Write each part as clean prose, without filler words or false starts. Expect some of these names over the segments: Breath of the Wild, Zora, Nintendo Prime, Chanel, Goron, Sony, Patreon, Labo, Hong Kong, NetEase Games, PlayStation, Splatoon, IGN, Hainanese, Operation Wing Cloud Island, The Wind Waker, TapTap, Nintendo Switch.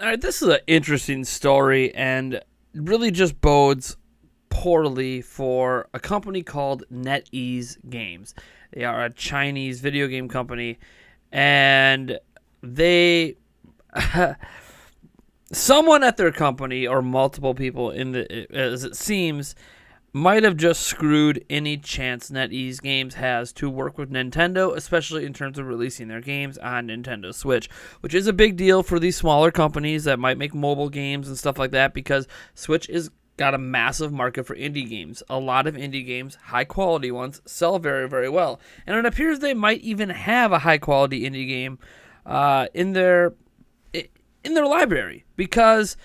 All right, this is an interesting story and really just bodes poorly for a company called NetEase Games. They are a Chinese video game company, and they someone at their company, or multiple people in the, as it seems, might have just screwed any chance NetEase Games has to work with Nintendo, especially in terms of releasing their games on Nintendo Switch, which is a big deal for these smaller companies that might make mobile games and stuff like that, because Switch is got a massive market for indie games. A lot of indie games, high-quality ones, sell very, very well. And it appears they might even have a high-quality indie game in their library, because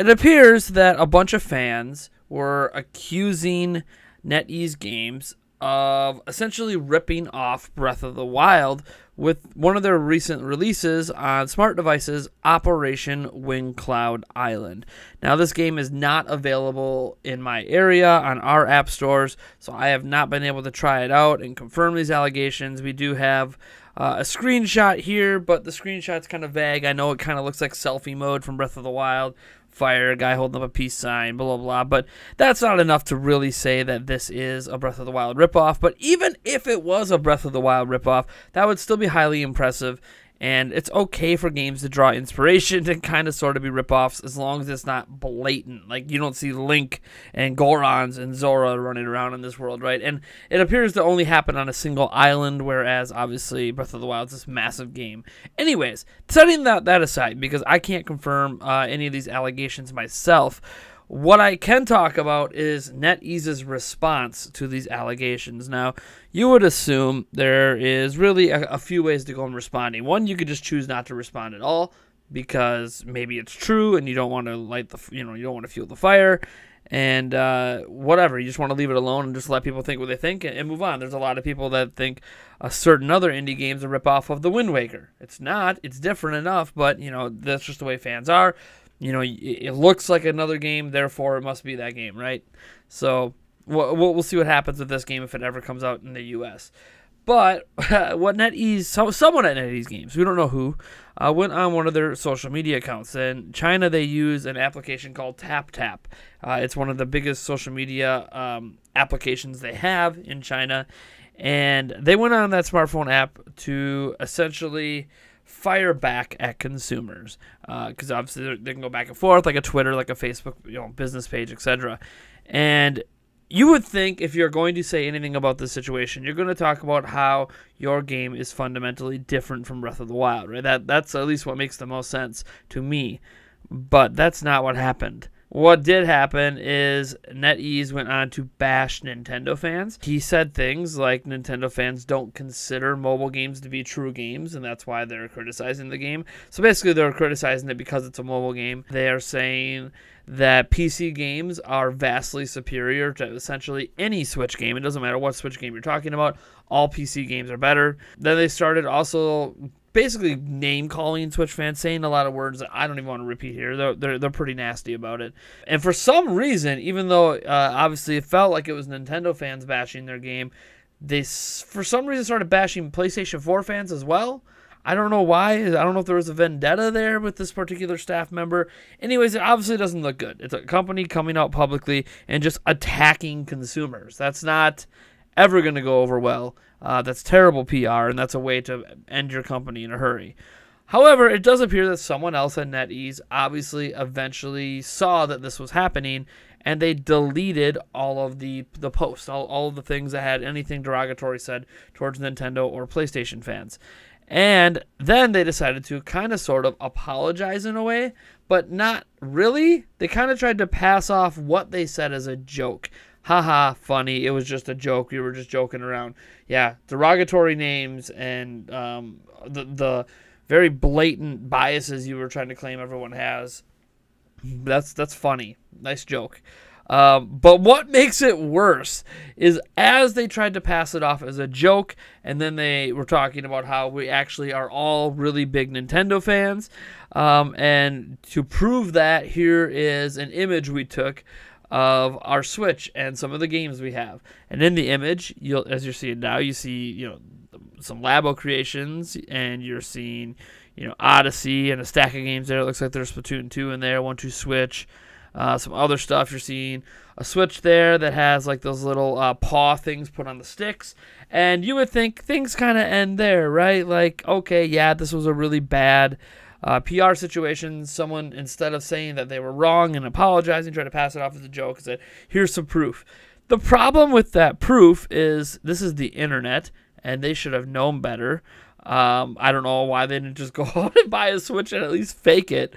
it appears that a bunch of fans were accusing NetEase Games of essentially ripping off Breath of the Wild with one of their recent releases on smart devices, Operation Wing Cloud Island. Now, this game is not available in my area on our app stores, so I have not been able to try it out and confirm these allegations. We do have a screenshot here, but the screenshot's kind of vague. I know it kind of looks like selfie mode from Breath of the Wild. Fire, a guy holding up a peace sign, blah, blah, blah. But that's not enough to really say that this is a Breath of the Wild ripoff. But even if it was a Breath of the Wild ripoff, that would still be highly impressive. And it's okay for games to draw inspiration and kind of sort of be ripoffs, as long as it's not blatant. Like, you don't see Link and Gorons and Zora running around in this world, right? And it appears to only happen on a single island, whereas obviously Breath of the Wild is this massive game. Anyways, setting that aside, because I can't confirm any of these allegations myself, what I can talk about is NetEase's response to these allegations. Now, you would assume there is really a few ways to go in responding. One, you could just choose not to respond at all because maybe it's true and you don't want to you don't want to fuel the fire and whatever. You just want to leave it alone and just let people think what they think and move on. There's a lot of people that think a certain other indie game's a ripoff of The Wind Waker. It's not. It's different enough, but you know, that's just the way fans are. You know, it looks like another game, therefore it must be that game, right? So we'll see what happens with this game if it ever comes out in the U.S. But what someone at NetEase Games, we don't know who, went on one of their social media accounts. In China, they use an application called TapTap. It's one of the biggest social media applications they have in China. And they went on that smartphone app to essentially fire back at consumers, because obviously they can go back and forth like a Twitter, like a Facebook, you know, business page, etc. And you would think if you're going to say anything about this situation, you're going to talk about how your game is fundamentally different from Breath of the Wild, right? That's at least what makes the most sense to me. But that's not what happened. What did happen is NetEase went on to bash Nintendo fans. He said things like Nintendo fans don't consider mobile games to be true games, and that's why they're criticizing the game. So basically, they're criticizing it because it's a mobile game. They are saying that PC games are vastly superior to essentially any Switch game. It doesn't matter what Switch game you're talking about. All PC games are better. Then they started also basically name-calling Switch fans, saying a lot of words that I don't even want to repeat here. They're pretty nasty about it. And for some reason, even though obviously it felt like it was Nintendo fans bashing their game, they for some reason started bashing PlayStation 4 fans as well. I don't know why. I don't know if there was a vendetta there with this particular staff member. Anyways, it obviously doesn't look good. It's a company coming out publicly and just attacking consumers. That's not ever going to go over well. That's terrible PR, and that's a way to end your company in a hurry. However, it does appear that someone else at NetEase obviously eventually saw that this was happening, and they deleted all of the posts, all of the things that had anything derogatory said towards Nintendo or PlayStation fans. And then they decided to kind of sort of apologize in a way, but not really. They kind of tried to pass off what they said as a joke. Haha, funny, it was just a joke, we were just joking around. Yeah, derogatory names and the very blatant biases you were trying to claim everyone has. That's funny, nice joke. But what makes it worse is as they tried to pass it off as a joke, and then they were talking about how we actually are all really big Nintendo fans. And to prove that, here is an image we took of our Switch and some of the games we have. And in the image, as you're seeing now, you see, you know, some Labo creations, and you're seeing, Odyssey and a stack of games there. It looks like there's Splatoon 2 in there, 1-2 Switch, some other stuff. You're seeing a Switch there that has like those little paw things put on the sticks, and you would think things kind of end there, right? Like, okay, yeah, this was a really bad PR situation. Someone, instead of saying that they were wrong and apologizing, tried to pass it off as a joke and said, here's some proof. The problem with that proof is this is the internet, and they should have known better. I don't know why they didn't just go out and buy a Switch and at least fake it.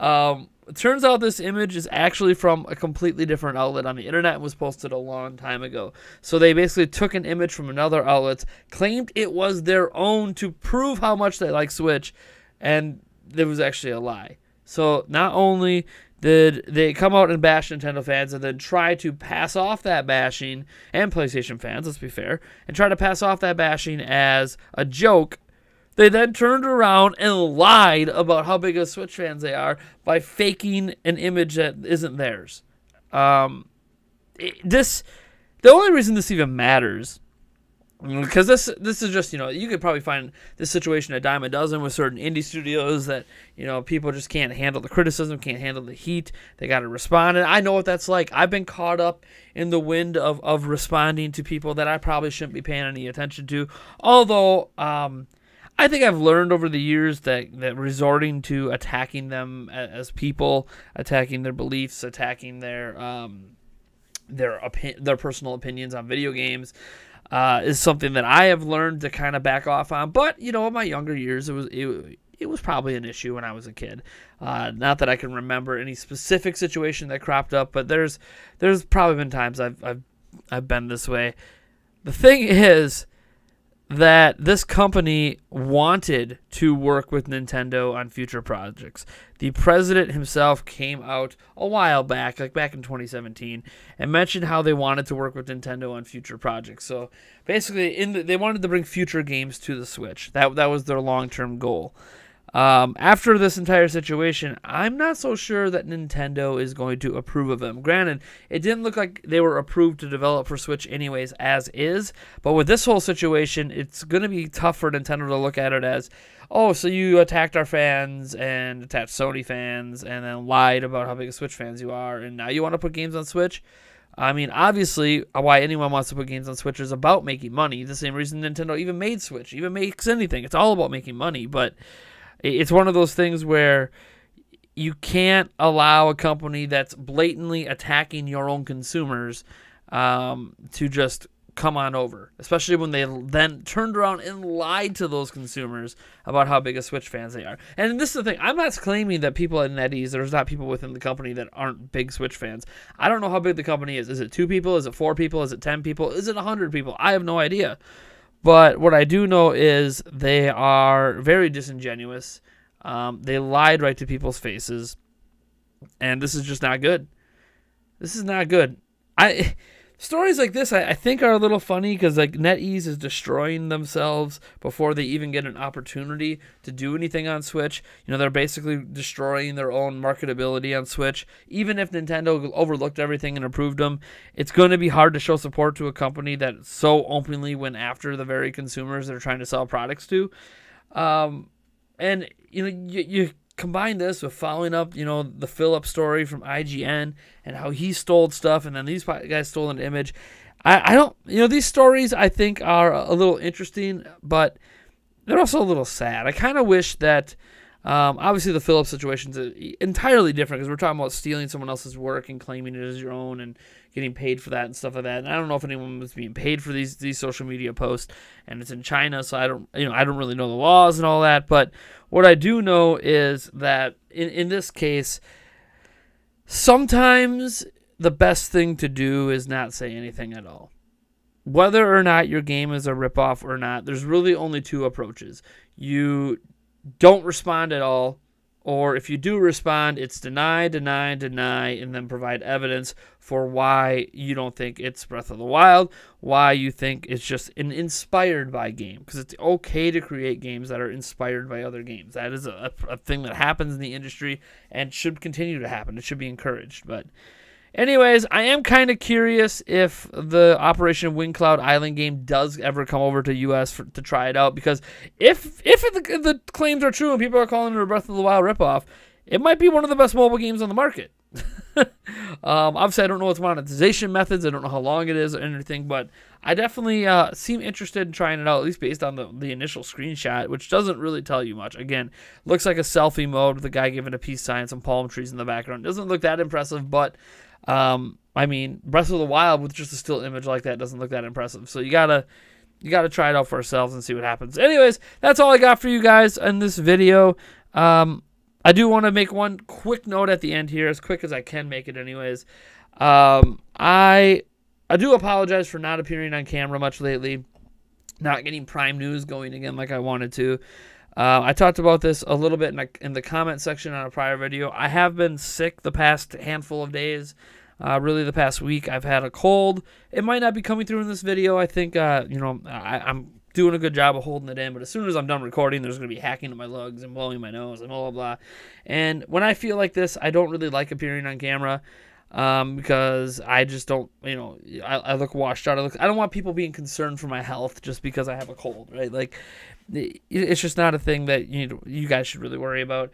It turns out this image is actually from a completely different outlet on the internet and was posted a long time ago. So they basically took an image from another outlet, claimed it was their own to prove how much they like Switch, and it was actually a lie. So not only did they come out and bash Nintendo fans and then try to pass off that bashing, and PlayStation fans, let's be fair, and try to pass off that bashing as a joke, they then turned around and lied about how big of Switch fans they are by faking an image that isn't theirs. The only reason this even matters, because this is just, you could probably find this situation a dime a dozen with certain indie studios that, people just can't handle the criticism, can't handle the heat. They got to respond. And I know what that's like. I've been caught up in the wind of responding to people that I probably shouldn't be paying any attention to. Although, I think I've learned over the years that resorting to attacking them as people, attacking their beliefs, attacking their personal opinions on video games, is something that I have learned to kind of back off on. But in my younger years, it was probably an issue when I was a kid. Not that I can remember any specific situation that cropped up, but there's probably been times I've been this way. The thing is that this company wanted to work with Nintendo on future projects. The president himself came out a while back, like back in 2017, and mentioned how they wanted to work with Nintendo on future projects. So basically, they wanted to bring future games to the Switch. That was their long-term goal. After this entire situation, I'm not so sure that Nintendo is going to approve of them. Granted, it didn't look like they were approved to develop for Switch anyways as is, but with this whole situation, it's going to be tough for Nintendo to look at it as, oh, so you attacked our fans and attacked Sony fans and then lied about how big of Switch fans you are, and now you want to put games on Switch? I mean, obviously, why anyone wants to put games on Switch is about making money. The same reason Nintendo even made Switch, even makes anything. It's all about making money, but it's one of those things where you can't allow a company that's blatantly attacking your own consumers to just come on over, especially when they then turned around and lied to those consumers about how big of Switch fans they are. And this is the thing. I'm not claiming that people at NetEase, there's not people within the company that aren't big Switch fans. I don't know how big the company is. Is it 2 people? Is it 4 people? Is it 10 people? Is it 100 people? I have no idea. But what I do know is they are very disingenuous. They lied right to people's faces. And this is just not good. This is not good. Stories like this, I think, are a little funny because like NetEase is destroying themselves before they even get an opportunity to do anything on Switch. They're basically destroying their own marketability on Switch. Even if Nintendo overlooked everything and approved them, it's going to be hard to show support to a company that so openly went after the very consumers they're trying to sell products to. And you combine this with following up, the Philip story from IGN and how he stole stuff and then these guys stole an image. I don't, these stories I think are a little interesting, but they're also a little sad. I kind of wish that, obviously the Philip situation is entirely different because we're talking about stealing someone else's work and claiming it as your own and getting paid for that and stuff like that. And I don't know if anyone was being paid for these social media posts, and it's in China, so I don't really know the laws and all that. But what I do know is that in this case, sometimes the best thing to do is not say anything at all. Whether or not your game is a ripoff or not, there's really only 2 approaches. You don't respond at all, or if you do respond, it's deny, deny, deny, and then provide evidence for why you don't think it's Breath of the Wild, why you think it's just an inspired by game, because it's okay to create games that are inspired by other games. That is a thing that happens in the industry and should continue to happen. It should be encouraged, but Anyways, I am kind of curious if the Operation Wing Cloud Island game does ever come over to U.S. to try it out, because if the claims are true and people are calling it a Breath of the Wild ripoff, it might be one of the best mobile games on the market. Obviously, I don't know its monetization methods. I don't know how long it is or anything, but I definitely seem interested in trying it out, at least based on the initial screenshot, which doesn't really tell you much. Again, looks like a selfie mode with a guy giving a peace sign, some palm trees in the background. Doesn't look that impressive, but... I mean, Breath of the Wild with just a still image like that doesn't look that impressive. So you gotta try it out for ourselves and see what happens. Anyways, that's all I got for you guys in this video. I do want to make one quick note at the end here, as quick as I can make it anyways. I do apologize for not appearing on camera much lately, not getting Prime News going again like I wanted to. I talked about this a little bit in the comment section on a prior video. I have been sick the past handful of days, really the past week. I've had a cold. It might not be coming through in this video. I think, you know, I'm doing a good job of holding it in, but as soon as I'm done recording, there's going to be hacking at my lugs and blowing my nose and blah, blah, blah. And when I feel like this, I don't really like appearing on camera. Because I just don't, you know, I look washed out. I don't want people being concerned for my health just because I have a cold, right? Like, it's just not a thing that you guys should really worry about.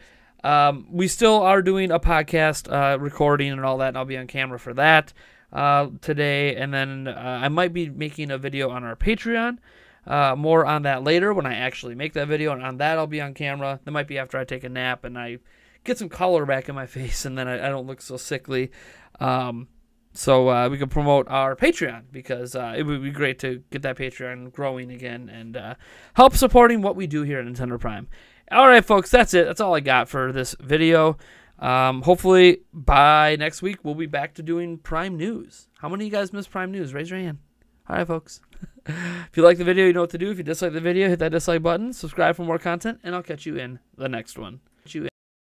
We still are doing a podcast recording and all that, and I'll be on camera for that today. And then I might be making a video on our Patreon. More on that later when I actually make that video, and on that I'll be on camera. That might be after I take a nap and I get some color back in my face, and then I don't look so sickly. So we can promote our Patreon, because it would be great to get that Patreon growing again and help supporting what we do here at Nintendo Prime. All right, folks, that's it. That's all I got for this video. Hopefully by next week we'll be back to doing Prime News. How many of you guys miss Prime News? Raise your hand. All right, folks. If you like the video, you know what to do. If you dislike the video, hit that dislike button. Subscribe for more content, and I'll catch you in the next one.